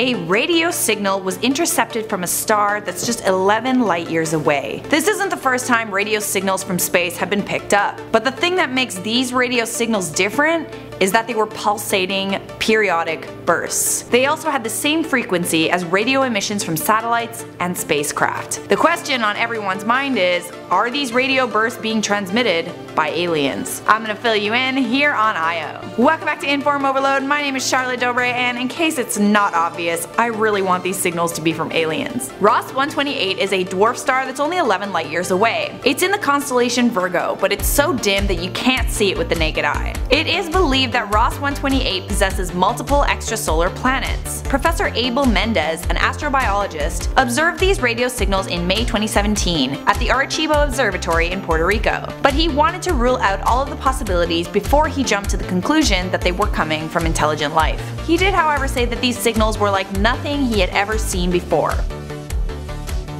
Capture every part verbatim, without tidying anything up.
A radio signal was intercepted from a star that's just eleven light years away. This isn't the first time radio signals from space have been picked up, but the thing that makes these radio signals different is that they were pulsating periodic bursts. They also had the same frequency as radio emissions from satellites and spacecraft. The question on everyone's mind is, are these radio bursts being transmitted by aliens? I'm gonna fill you in here on I O. Welcome back to Inform Overload. My name is Charlotte Dobre, and in case it's not obvious, I really want these signals to be from aliens. Ross one twenty-eight is a dwarf star that's only eleven light years away. It's in the constellation Virgo, but it's so dim that you can't see it with the naked eye. It is believed that Ross one twenty-eight possesses multiple extrasolar planets. Professor Abel Mendez, an astrobiologist, observed these radio signals in May twenty seventeen at the Arecibo Observatory in Puerto Rico, but he wanted to rule out all of the possibilities before he jumped to the conclusion that they were coming from intelligent life. He did, however, say that these signals were like nothing he had ever seen before.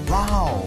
Wow.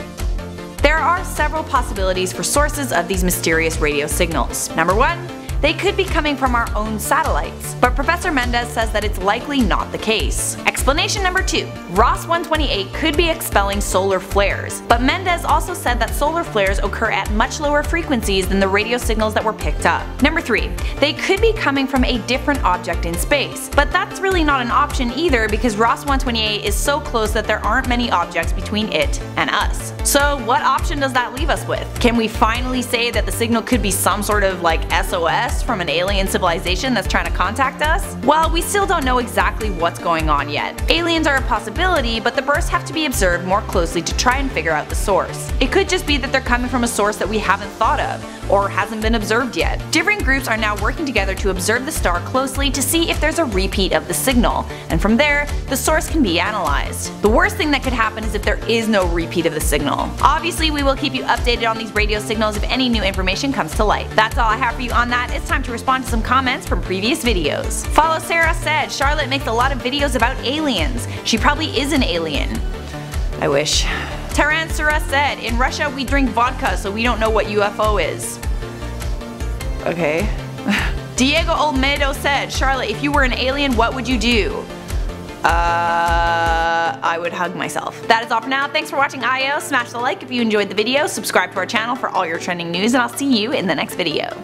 There are several possibilities for sources of these mysterious radio signals. Number one, they could be coming from our own satellites, but Professor Mendez says that it's likely not the case. Explanation number two, Ross one twenty-eight could be expelling solar flares, but Mendez also said that solar flares occur at much lower frequencies than the radio signals that were picked up. Number three, they could be coming from a different object in space, but that's really not an option either because Ross one twenty-eight is so close that there aren't many objects between it and us. So what option does that leave us with? Can we finally say that the signal could be some sort of like S O S? From an alien civilization that's trying to contact us? Well, we still don't know exactly what's going on yet. Aliens are a possibility, but the bursts have to be observed more closely to try and figure out the source. It could just be that they're coming from a source that we haven't thought of, or hasn't been observed yet. Different groups are now working together to observe the star closely to see if there's a repeat of the signal, and from there, the source can be analyzed. The worst thing that could happen is if there is no repeat of the signal. Obviously, we will keep you updated on these radio signals if any new information comes to light. That's all I have for you on that. It's time to respond to some comments from previous videos. Follow Sarah said, Charlotte makes a lot of videos about aliens. She probably is an alien. I wish. Taran Sura said, in Russia we drink vodka so we don't know what U F O is. Okay. Diego Olmedo said, Charlotte, if you were an alien, what would you do? Uh, I would hug myself. That is all for now. Thanks for watching I O. Smash the like if you enjoyed the video. Subscribe to our channel for all your trending news, and I'll see you in the next video.